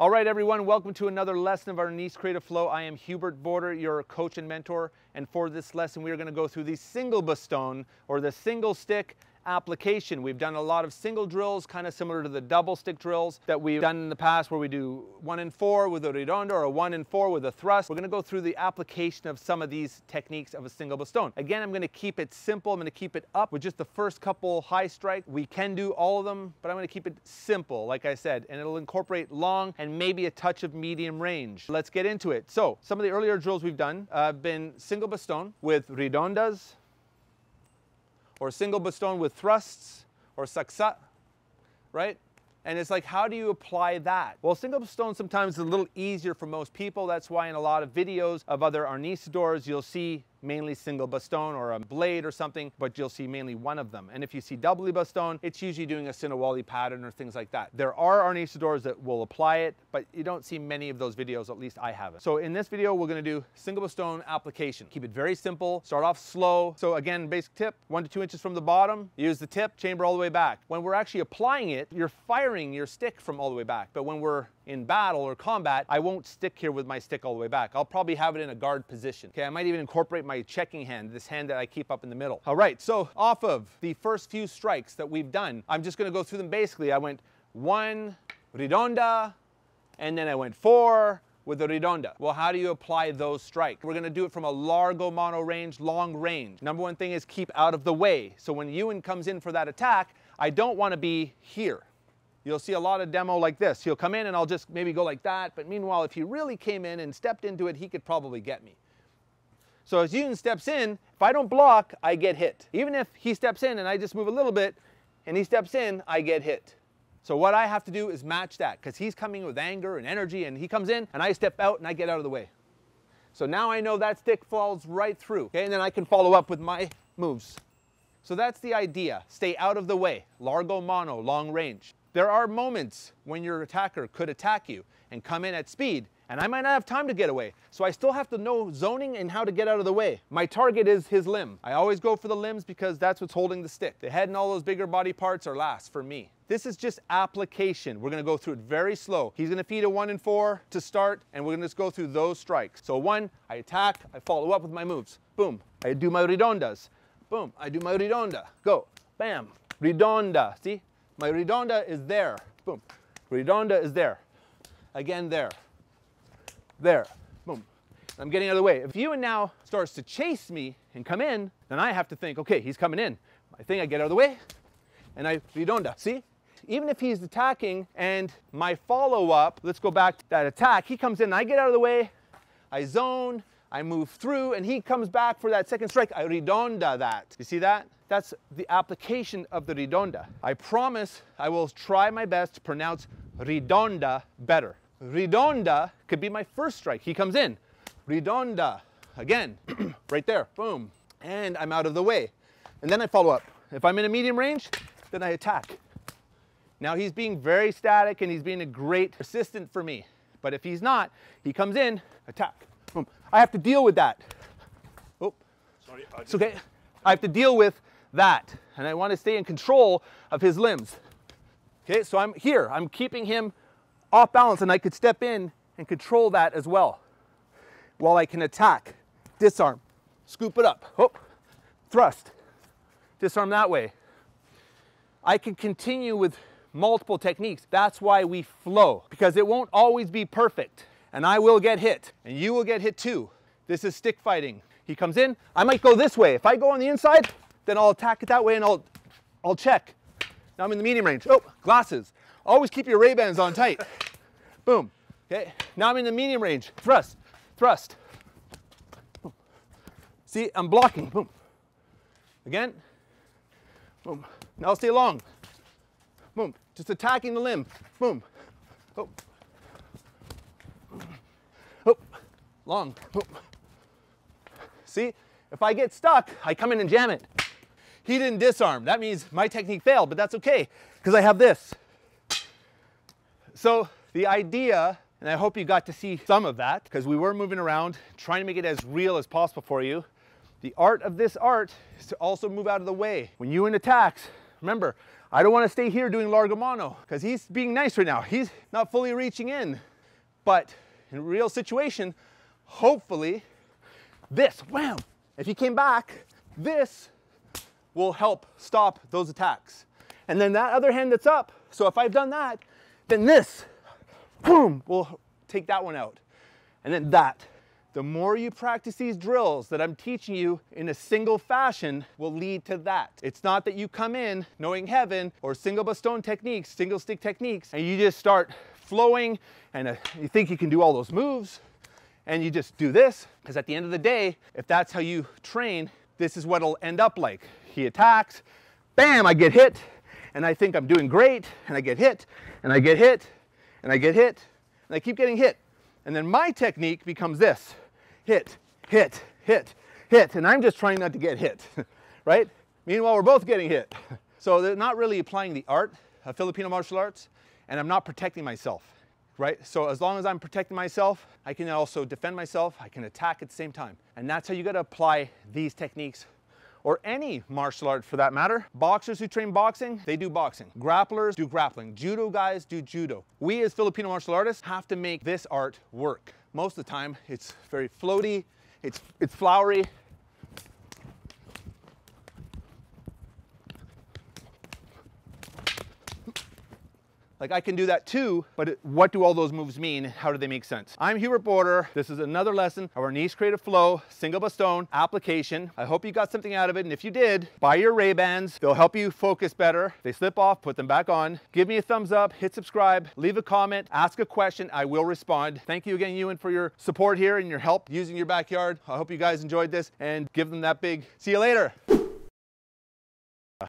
All right, everyone, welcome to another lesson of Arnis Creative Flow. I am Hubert Border, your coach and mentor, and for this lesson, we are gonna go through the single bastone, or the single stick application. We've done a lot of single drills, kind of similar to the double stick drills that we've done in the past, where we do 1 and 4 with a redonda, or a 1 and 4 with a thrust. We're gonna go through the application of some of these techniques of a single bastone. Again, I'm gonna keep it simple. I'm gonna keep it up with just the first couple high strike. We can do all of them, but I'm gonna keep it simple, like I said, and it'll incorporate long and maybe a touch of medium range. Let's get into it. So some of the earlier drills we've done have been single bastone with redondas, or single bastone with thrusts, or saksak, right? And it's like, how do you apply that? Well, single bastone sometimes is a little easier for most people. That's why in a lot of videos of other arnisadors, you'll see mainly single bastone or a blade or something, but you'll see mainly one of them. And if you see double bastone, it's usually doing a sinawali pattern or things like that. There are arnisadors that will apply it, but you don't see many of those videos, at least I haven't. So in this video, we're gonna do single bastone application. Keep it very simple, start off slow. So again, basic tip, 1 to 2 inches from the bottom, use the tip, chamber all the way back. When we're actually applying it, you're firing your stick from all the way back. But when we're in battle or combat, I won't stick here with my stick all the way back. I'll probably have it in a guard position. Okay, I might even incorporate my checking hand, this hand that I keep up in the middle. All right, so off of the first few strikes that we've done, I'm just gonna go through them basically. I went 1, redonda, and then I went 4, with the redonda. Well, how do you apply those strikes? We're gonna do it from a largo mano range, long range. Number one thing is keep out of the way. So when Ewan comes in for that attack, I don't wanna be here. You'll see a lot of demo like this. He'll come in and I'll just maybe go like that, but meanwhile, if he really came in and stepped into it, he could probably get me. So as Ewan steps in, if I don't block, I get hit. Even if he steps in and I just move a little bit, and he steps in, I get hit. So what I have to do is match that, because he's coming with anger and energy, and he comes in, and I step out, and I get out of the way. So now I know that stick falls right through, okay? And then I can follow up with my moves. So that's the idea. Stay out of the way. Largo mano, long range. There are moments when your attacker could attack you and come in at speed, and I might not have time to get away. So I still have to know zoning and how to get out of the way. My target is his limb. I always go for the limbs because that's what's holding the stick. The head and all those bigger body parts are last for me. This is just application. We're gonna go through it very slow. He's gonna feed a 1 and 4 to start, and we're gonna just go through those strikes. So 1, I attack, I follow up with my moves. Boom, I do my redondas. Boom, I do my redonda. Go, bam, redonda, see? My redonda is there, boom. Redonda is there, again there, there, boom. I'm getting out of the way. If Ewan now starts to chase me and come in, then I have to think, okay, he's coming in. I think I get out of the way, and I redonda, see? Even if he's attacking and my follow-up, let's go back to that attack, he comes in, I get out of the way, I zone, I move through, and he comes back for that second strike, I redonda that, you see that? That's the application of the redonda. I promise I will try my best to pronounce redonda better. Redonda could be my first strike. He comes in, redonda, again, right there, boom. And I'm out of the way. And then I follow up. If I'm in a medium range, then I attack. Now he's being very static and he's being a great assistant for me. But if he's not, he comes in, attack, boom. I have to deal with that. Oh, sorry, it's okay. I have to deal with that, and I want to stay in control of his limbs. Okay, so I'm here, I'm keeping him off balance, and I could step in and control that as well. While I can attack, disarm, scoop it up, oh, thrust, disarm that way. I can continue with multiple techniques. That's why we flow, because it won't always be perfect, and I will get hit, and you will get hit too. This is stick fighting. He comes in, I might go this way. If I go on the inside, then I'll attack it that way and I'll check. Now I'm in the medium range. Oh, glasses. Always keep your Ray-Bans on tight. Boom. Okay, now I'm in the medium range. Thrust, thrust. Boom. See, I'm blocking. Boom. Again. Boom. Now I'll stay long. Boom. Just attacking the limb. Boom. Oh. Oh. Long. Boom. See, if I get stuck, I come in and jam it. He didn't disarm. That means my technique failed, but that's okay, because I have this. So the idea, and I hope you got to see some of that, because we were moving around, trying to make it as real as possible for you. The art of this art is to also move out of the way. When Ewan attacks, remember, I don't want to stay here doing largo mano, because he's being nice right now. He's not fully reaching in. But in a real situation, hopefully this, wow, if he came back, this will help stop those attacks. And then that other hand that's up, so if I've done that, then this, boom, will take that one out. And then that. The more you practice these drills that I'm teaching you in a single fashion will lead to that. It's not that you come in knowing heaven or single bastone techniques, single stick techniques, and you just start flowing and you think you can do all those moves and you just do this. Because at the end of the day, if that's how you train, this is what it'll end up like. He attacks, bam, I get hit and I think I'm doing great and I get hit and I get hit and I get hit and I keep getting hit. And then my technique becomes this, hit, hit, hit, hit, and I'm just trying not to get hit, right? Meanwhile, we're both getting hit. So they're not really applying the art of Filipino martial arts, and I'm not protecting myself, right? So as long as I'm protecting myself, I can also defend myself, I can attack at the same time. And that's how you gotta apply these techniques, or any martial art for that matter. Boxers who train boxing, they do boxing. Grapplers do grappling. Judo guys do judo. We as Filipino martial artists have to make this art work. Most of the time, it's very floaty, it's flowery. Like I can do that too, but what do all those moves mean? How do they make sense? I'm Hubert Border. This is another lesson of Arnis Creative Flow, single bastone application. I hope you got something out of it. And if you did, buy your Ray-Bans. They'll help you focus better. They slip off, put them back on. Give me a thumbs up, hit subscribe, leave a comment, ask a question. I will respond. Thank you again, Ewan, for your support here and your help using your backyard. I hope you guys enjoyed this and give them that big, see you later.